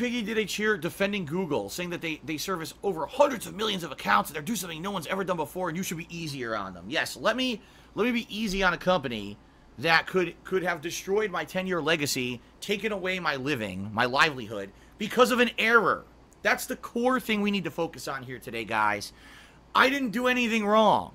Piggy did a cheer defending Google, saying that they service over hundreds of millions of accounts and they're doing something no one's ever done before, and you should be easier on them. Yes, let me be easy on a company that could have destroyed my 10-year legacy, taken away my living, my livelihood, because of an error. That's the core thing we need to focus on here today, guys. I didn't do anything wrong.